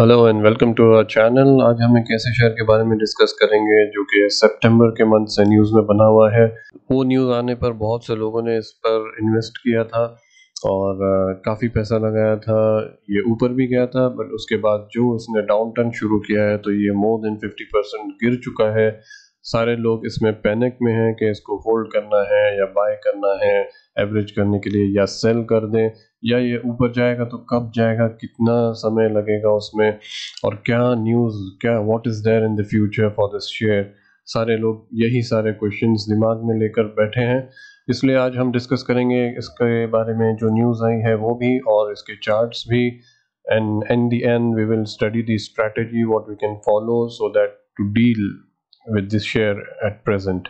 Hello and welcome to our channel. आज हम एक ऐसे शेयर के बारे में डिस्कस करेंगे जो कि सितंबर के मंथ से न्यूज़ में बना हुआ है। वो न्यूज़ आने पर बहुत से लोगों ने इस पर इन्वेस्ट किया था और काफ़ी पैसा लगाया था। ये ऊपर भी गया था बट उसके बाद जो इसने डाउन टर्न शुरू किया है तो ये मोर देन 50% गिर चुका है। सारे लोग इसमें पैनिक में हैं कि इसको होल्ड करना है या बाय करना है एवरेज करने के लिए या सेल कर दें, या ये ऊपर जाएगा तो कब जाएगा, कितना समय लगेगा उसमें, और क्या न्यूज़, क्या what is there in the future for this share. सारे लोग यही सारे क्वेश्चंस दिमाग में लेकर बैठे हैं, इसलिए आज हम डिस्कस करेंगे इसके बारे में जो न्यूज़ आई है वो भी और इसके चार्ट्स भी। And in the end we will study the strategy what we can follow so that to deal with this share at present.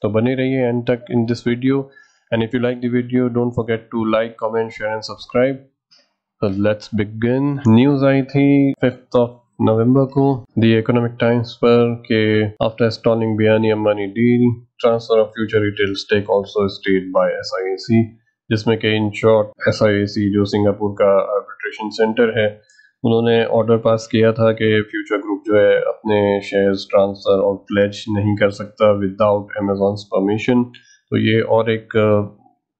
So bane rahiye end tak in this video, and if you like the video don't forget to like, comment, share and subscribe. So let's begin. News aayi thi 5th of November ko the Economic Times par ke after stalling Biyani Ambani deal, transfer of future retail stake also stayed by SIAC, jisme ke in short SIAC jo Singapore ka arbitration center hai उन्होंने order pass किया था कि future group जो है अपने shares transfer और pledge नहीं कर सकता विदाउट अमेज़ॉन्स परमिशन। तो ये और एक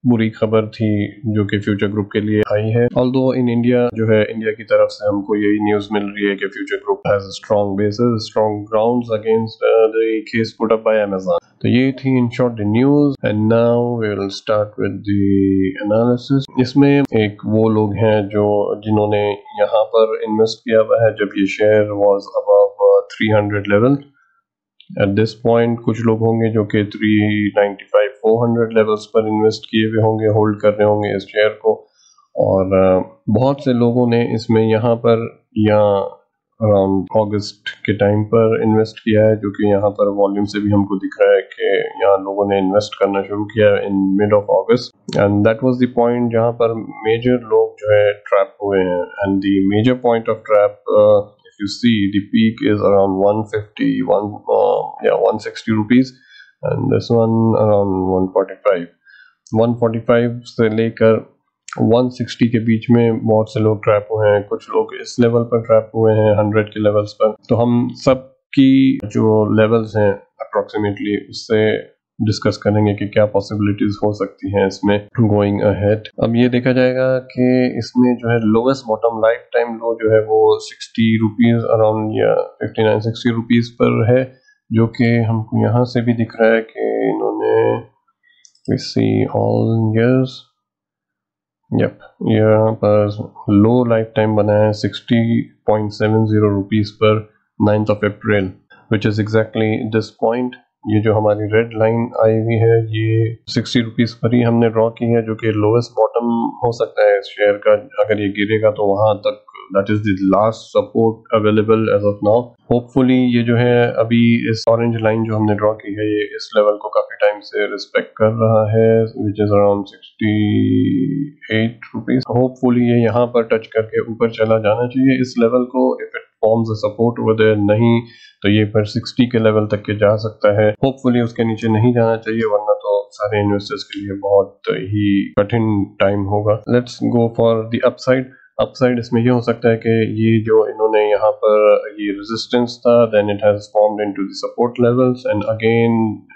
बुरी खबर थी जो कि फ्यूचर ग्रुप के लिए आई है। ऑल्दो इन इंडिया जो है, इंडिया की तरफ से हमको यही न्यूज़ मिल रही है कि future group has a strong basis, strong grounds against the case put up by Amazon. तो ये थी in short the news and now we will start with the analysis. इसमें एक वो लोग हैं जो जिन्होंने यहाँ पर इन्वेस्ट किया हुआ है जब ये share was above 300 level. At this point कुछ लोग होंगे जो कि 395-400 लेवल्स पर इन्वेस्ट किए हुए होंगे, होल्ड कर रहे होंगे इस शेयर को, और बहुत से लोगों ने इसमें यहाँ पर या अराउंड अगस्त के टाइम पर इन्वेस्ट किया है, जो कि यहाँ पर वॉल्यूम से भी हमको दिख रहा है कि यहाँ लोगों ने इन्वेस्ट करना शुरू किया in mid of August, and that was the point जहाँ पर मेजर लोग जो है ट्रैप हुए हैं। And the major point of trap you see the peak is around 160 rupees, and this one around 145 से लेकर 160 के बीच में बहुत से लोग ट्रैप हुए हैं। कुछ लोग इस लेवल पर ट्रैप हुए हैं 100 के लेवल्स पर। तो हम सब की जो लेवल्स हैं अप्रॉक्सीमेटली उससे डिस्कस करेंगे कि क्या पॉसिबिलिटीज हो सकती हैं इसमें गोइंग अहेड। अब ये देखा जाएगा कि इसमें जो है lowest bottom life time low जो है वो 60 रुपीज़ अराउंड या 59-60 रुपीज़ पर है, जो कि हमको यहाँ से भी दिख रहा है कि इन्होंने we see all years yup यहाँ पर लो लाइफ टाइम बनाया है 60.70 रुपीज़ पर 9th of April, which is exactly this point. ये जो हमारी रेड लाइन आई हुई है ये 60 रुपीज़ पर ही हमने ड्रॉ की है, जो कि लोवेस्ट बॉटम हो सकता है इस शेयर का। अगर ये गिरेगा तो वहाँ तक that is the last support available as of now. Hopefully ये जो है अभी इस ऑरेंज लाइन जो हमने ड्रॉ की है ये इस लेवल को काफ़ी टाइम से रिस्पेक्ट कर रहा है, which is around 68 rupees. Hopefully ये यहाँ पर टच करके ऊपर चला जाना चाहिए इस लेवल को। If forms support over there नहीं तो ये पर 60 के लेवल तक के जा सकता है। होपफुली उसके नीचे नहीं जाना चाहिए, वरना तो सारे इन्वेस्टर्स के लिए बहुत ही कठिन टाइम होगा। Let's go for the upside. Upside इसमें ये हो सकता है कि ये जो इन्होंने यहाँ पर ये रेजिस्टेंस था, then it has formed into the support levels and again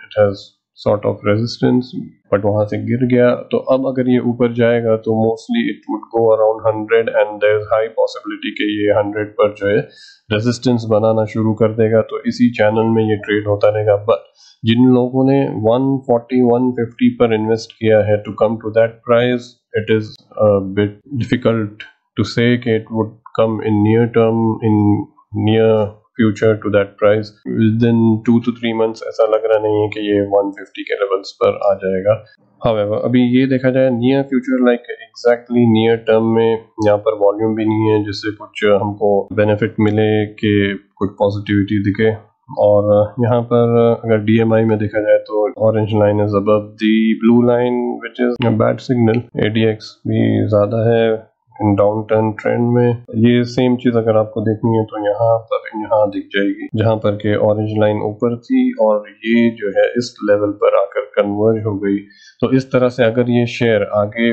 it has sort of resistance but वहाँ से गिर गया। तो अब अगर ये ऊपर जाएगा तो mostly it would go around 100, and there is high possibility कि ये 100 पर जो है रेजिस्टेंस बनाना शुरू कर देगा। तो इसी चैनल में ये ट्रेड होता रहेगा। बट जिन लोगों ने 140-150 पर इन्वेस्ट किया है, to come to that price it is a bit difficult to say that it would come in near term, in near future to that price. Within 2 to 3 months ऐसा लग रहा नहीं है कि ये 150 के levels पर आ जाएगा। However, अभी ये देखा जाए near future like exactly near term में यहाँ पर volume भी नहीं है जिससे कुछ हमको benefit मिले, कि कुछ positivity दिखे। और यहाँ पर अगर DMI में देखा जाए तो orange line is above the blue line which is a bad signal। ADX भी ज़्यादा है डाउन टर्न ट्रेंड में। ये सेम चीज अगर आपको देखनी है तो यहाँ दिख जाएगी, जहाँ पर के ऑरेंज लाइन ऊपर थी और ये जो है इस लेवल पर आकर कन्वर्ज हो गई। तो इस तरह से अगर ये शेयर आगे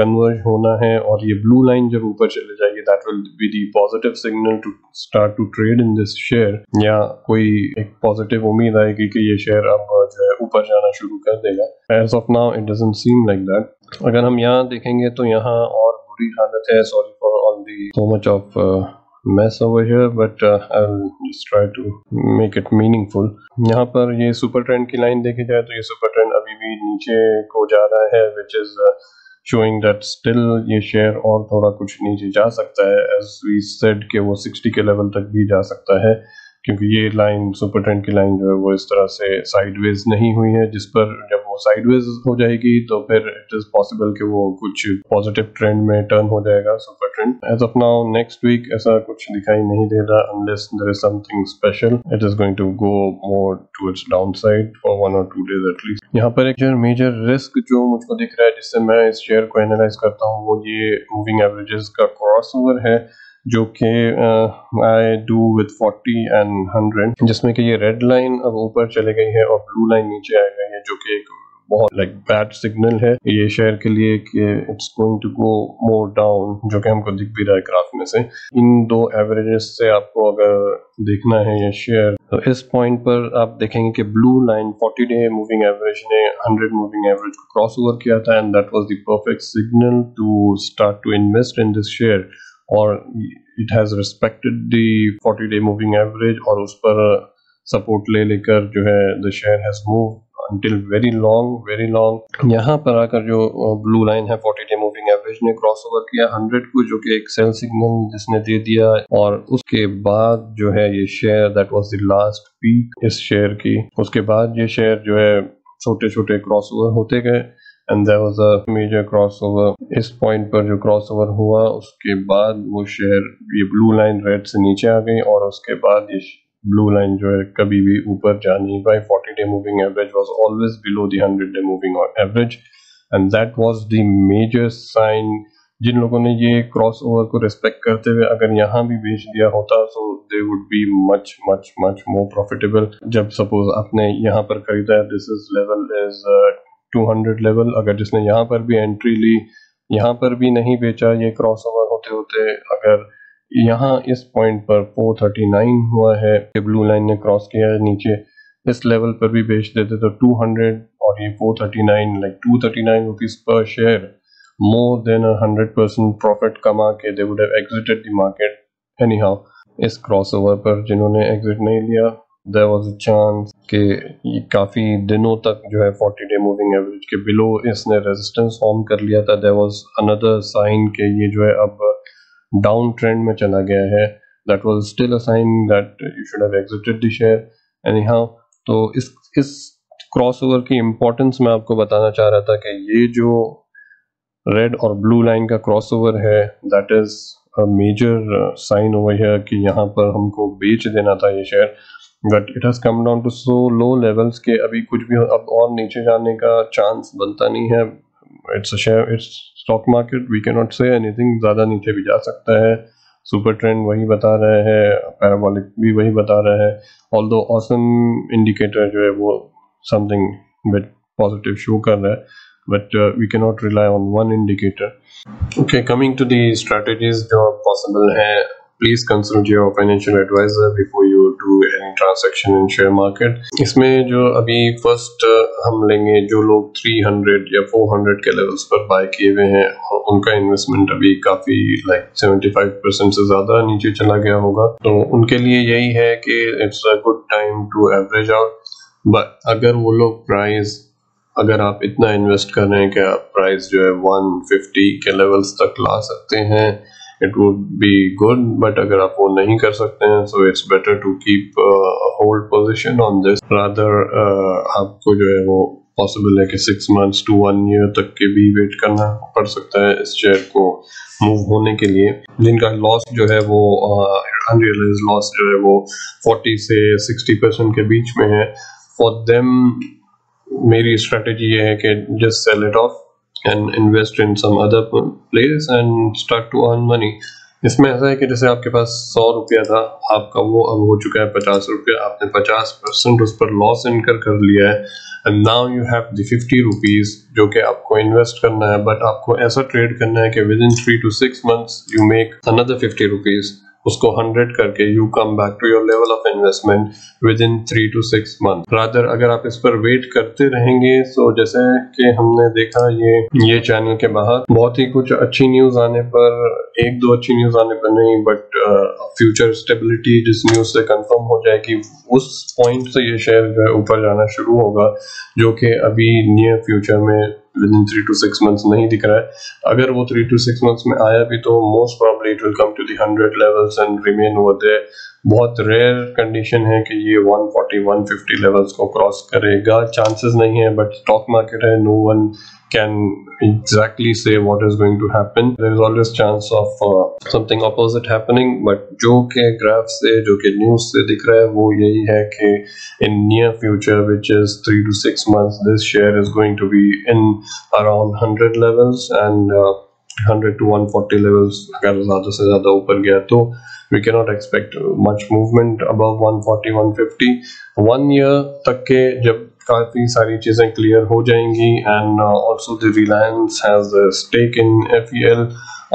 कन्वर्ज होना है और ये ब्लू लाइन जब ऊपर चले जाएगी that will be the positive signal to start to trade in this share, या कोई एक positive उम्मीद आएगी कि ये share अब जो है ऊपर जाना शुरू कर देगा. As of now, it doesn't seem like that. अगर हम यहाँ देखेंगे तो यहाँ और बुरी हालत है. Sorry for all the so much of mess over here, but I'll just try to make it meaningful. यहाँ पर ये super trend की line देखी जाए तो ये super trend अभी भी नीचे को जा रहा है, which is showing that still ये share और थोड़ा कुछ नीचे जा सकता है. As we said कि वो 60 के level तक भी जा सकता है, क्योंकि ये line super trend की line जो है वो इस तरह से sideways नहीं हुई है, जिस पर जब वो sideways हो जाएगी तो फिर it is possible कि वो कुछ positive trend में turn हो जाएगा super trend. As of now, next week ऐसा कुछ दिखाई नहीं दे रहा, unless there is something special, it is going to go more towards downside for 1 or 2 days at least. यहाँ पर एक major risk जो मुझको दिख रहा है जिससे मैं इस share को analyze करता हूँ वो ये moving averages का crossover है, जो कि I do with 40 and 100, जिसमें कि ये रेड लाइन अब ऊपर चली गई है और ब्लू लाइन नीचे आ गई है, जो कि एक बहुत लाइक बैड सिग्नल है ये शेयर के लिए कि it's going to go more down, जो कि हमको दिख भी रहा है ग्राफ में से. इन दो एवरेजेस से आपको अगर देखना है ये शेयर तो इस पॉइंट पर आप देखेंगे कि blue line 40 day moving average ने 100 मूविंग एवरेज को क्रॉस ओवर किया था, and that was the perfect signal to start to invest in this share. और it has respected the 40-day moving average और उस पर support ले लेकर जो है the share has moved until very long. यहाँ पर आकर जो blue line है 40-day moving average ने crossover किया 100 को, जो कि एक sell signal जिसने दे दिया, और उसके बाद जो है ये share, that was the last peak इस share की. उसके बाद ये share जो है छोटे-छोटे crossover होते गए, and there was a major crossover. इस पॉइंट पर जो crossover हुआ उसके बाद वो शेयर ये blue line red से नीचे आ गई, और उसके बाद ये blue line जो है कभी भी ऊपर जा नहीं पाई. 40-day moving average was always below the 100-day moving average, and that was the major sign. जिन लोगों ने ये crossover को respect करते हुए अगर यहाँ भी बेच दिया होता, so they would be much more profitable. जब suppose आपने यहाँ पर खरीदा है, this is level is 200 level, अगर जिसने यहाँ पर भी एंट्री ली, यहाँ पर भी नहीं बेचा, ये क्रॉसओवर होते होते अगर यहाँ इस पॉइंट पर 439 हुआ है कि ब्लू लाइन ने क्रॉस किया है नीचे, इस लेवल पर भी बेच देते तो 200 और ये 439 लाइक 239 रुपीज पर शेयर मोर देन 100% प्रॉफिट कमा के they would have exited the market anyhow. इस क्रॉसओवर पर जिन्होंने एग्जिट नहीं लिया, there was a chance कि काफी दिनों तक जो है 40-day moving average के below इसने resistance form कर लिया था. There was another sign कि ये जो है अब down trend में चला गया है. That was still a sign that you should have exited the share. Anyhow, तो इस crossover की importance मैं आपको बताना चाह रहा था कि ये जो red और blue line का crossover है, that is a major sign over here कि यहाँ पर हमको बेच देना था ये share. But it has come down to so low levels के अभी कुछ भी अब और नीचे जाने का चांस बनता नहीं है. It's a share, it's stock market, we cannot say anything. ज़्यादा नीचे भी जा सकता है. Super trend वही बता रहा है, parabolic भी वही बता रहा है. Although awesome indicator जो है वो something bit positive show कर रहा है, but we cannot rely on one indicator. Okay, coming to the strategies जो possible है. Please consult your financial advisor before you do any transaction in share market. इसमें जो अभी first हम लेंगे जो लोग 300 या 400 के levels पर buy किए हुए हैं, उनका investment अभी काफी like 75% से ज़्यादा नीचे चला गया होगा, तो उनके लिए यही है कि it's a good time to average out. But अगर वो लोग price, अगर आप इतना invest कर रहे हैं कि आप price जो है 150 के levels तक ला सकते हैं, it would be good. But अगर आप वो नहीं कर सकते हैं, so it's better to keep a hold position on this. Rather आपको जो है वो possible है कि 6 months to 1 year तक के भी wait करना पड़ सकता है इस share को move होने के लिए. जिनका loss जो है वो unrealized loss जो है वो 40 से 60% के बीच में है, for them मेरी strategy ये है कि just sell it off and invest in some other place and start to earn money. इसमें ऐसा है कि जैसे आपके पास 100 रुपया था आपका, वो अब हो चुका है 50 रुपया, आपने 50% उस पर लॉस इनकर कर लिया है and now you have the 50 rupees जो कि आपको इन्वेस्ट करना है, बट आपको ऐसा ट्रेड करना है कि within 3 to 6 months you make another 50 rupees, उसको 100 करके you come back to your level of investment within 3 to 6 month. Rather अगर आप इस पर वेट करते रहेंगे, सो जैसे कि हमने देखा ये चैनल के बाहर बहुत ही कुछ अच्छी न्यूज आने पर, एक दो अच्छी न्यूज आने पर नहीं, बट फ्यूचर स्टेबिलिटी जिस न्यूज से कंफर्म हो जाएगी उस पॉइंट से ये शेयर जो है ऊपर जाना शुरू होगा, जो कि अभी नियर फ्यूचर में विद इन 3 to 6 मंथ्स नहीं दिख रहा है। अगर वो 3 to 6 मंथ्स में आया भी तो most probably it will come to the 100 levels and remain over there. बहुत रेयर कंडीशन है कि ये 140 150 लेवल्स को क्रॉस करेगा, चांसेस नहीं है, बट स्टॉक मार्केट है, no one can exactly say what is going to happen, there is always chance of something opposite happening, but जो के ग्राफ से जो के न्यूज से दिख रहा है वो यही है कि in near future which is 3 to 6 months this share is going to be in around 100 levels and 100 to 140 levels, अगर ज़्यादा से ज़्यादा ऊपर गया तो we cannot expect much movement above 140, 150. 1 year तक के जब काफ़ी सारी चीज़ें क्लियर हो जाएंगी and also the Reliance has a stake in FEL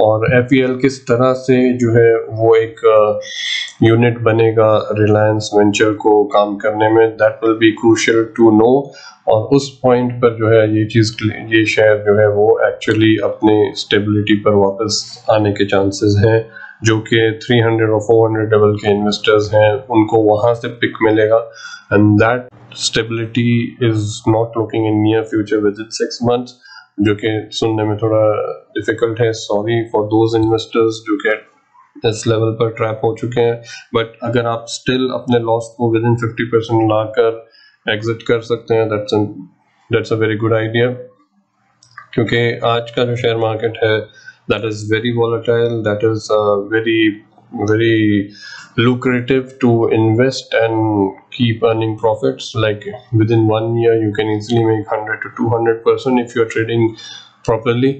और FEL किस तरह से जो है वो एक यूनिट बनेगा रिलायंस वेंचर को काम करने में, that will be crucial to know, और उस पॉइंट पर जो है ये शेयर जो है वो एक्चुअली अपने स्टेबिलिटी पर वापस आने के चांसेस हैं, जो कि 300 और 400 लेवल के इन्वेस्टर्स हैं उनको वहाँ से पिक मिलेगा and that stability is not looking in near future within 6 months, जो कि सुनने में थोड़ा डिफिकल्ट है, सॉरी फॉर दोज इन्वेस्टर्स जो कि इस लेवल पर ट्रैप हो चुके हैं, बट अगर आप स्टिल अपने लॉस को विद इन 50% लाकर एग्जिट कर सकते हैं that's a very good idea, क्योंकि आज का जो शेयर मार्केट है that is very volatile, that is very very lucrative to invest and keep earning profits. Like within 1 year you can easily make 100 to 200% if you are trading properly.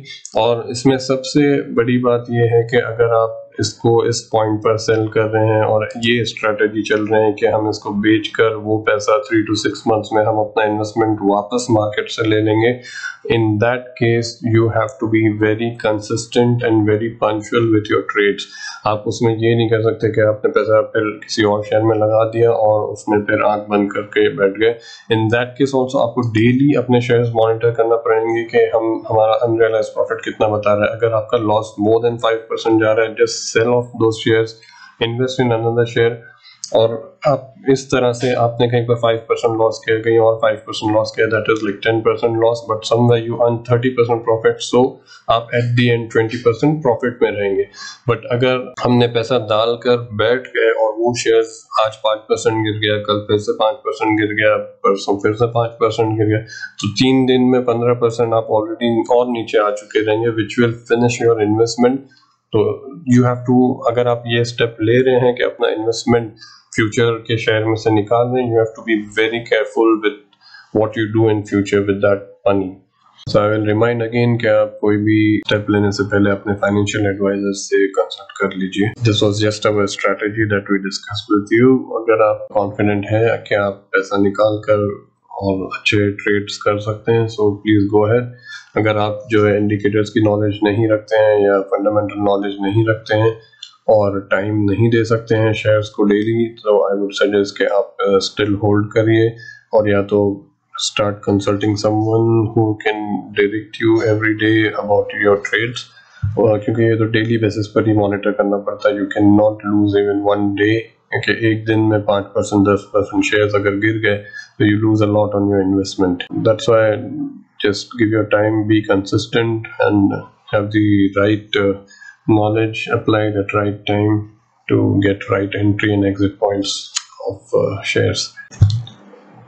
और इसमें सबसे बड़ी बात यह है कि अगर आप इसको इस पॉइंट पर सेल कर रहे हैं और ये स्ट्रेटजी चल रहे हैं कि हम इसको बेचकर वो पैसा 3 to 6 मंथ्स में हम अपना इन्वेस्टमेंट वापस मार्केट से ले लेंगे, in that case you have to be very consistent and very punctual with your trades. आप उसमें ये नहीं कर सकते कि आपने पैसा फिर किसी और शेयर में लगा दिया और उसमें फिर आँख बंद करके बैठ गए, इन दैट केस ऑल्सो आपको डेली अपने शेयर्स मॉनिटर करना पड़ेंगे कि हमारा अनरियलाइज प्रॉफिट कितना बता रहा है। अगर आपका लॉस मोर देन 5% जा रहा है, just sell off those shares, invest in another share, और आप इस तरह से आपने कहीं पर 5% लॉस किया, कहीं और 5% लॉस किया, that is like 10% loss, but somewhere you earn 30% profit, so आप एट दी एंड 20% प्रॉफिट में रहेंगे। बट अगर हमने पैसा डालकर बैठ गए और वो शेयर्स आज 5% गिर गया, कल फिर से 5% गिर गया, परसों फिर से 5% गिर गया, तो 3 दिन में 15% आप ऑलरेडी और नीचे आ चुके रहेंगे, which will finish your investment. तो यू हैव टू, अगर आप ये स्टेप ले रहे हैं कि अपना इन्वेस्टमेंट फ्यूचर के शेयर में से निकाल रहे हैं, you have to be very careful with what you do in future with that money. So I will remind again कि आप कोई भी स्टेप लेने से पहले अपने फाइनेंशियल एडवाइजर से कंसल्ट कर लीजिए। This was just our strategy that we discuss with you. अगर आप कॉन्फिडेंट है कि आप पैसा निकाल कर और अच्छे ट्रेड्स कर सकते हैं, सो प्लीज़ गो अहेड। अगर आप जो है इंडिकेटर्स की नॉलेज नहीं रखते हैं या फंडामेंटल नॉलेज नहीं रखते हैं और टाइम नहीं दे सकते हैं शेयर्स को डेली, तो आई वुड सजेस्ट कि आप स्टिल होल्ड करिए और या तो start consulting someone who can direct you every day about your trades, क्योंकि ये तो डेली बेसिस पर ही मॉनिटर करना पड़ता है। You can not lose even one day, क्योंकि एक दिन में 5% 10% शेयर्स अगर गिर गए तो you lose a lot on your investment. That's why just give your time, be consistent and have the right knowledge applied at right time to get right entry and exit points of shares.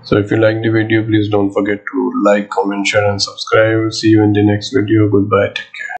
So if you like the video, please don't forget to like, comment, share and subscribe. See you in the next video. Goodbye, take care.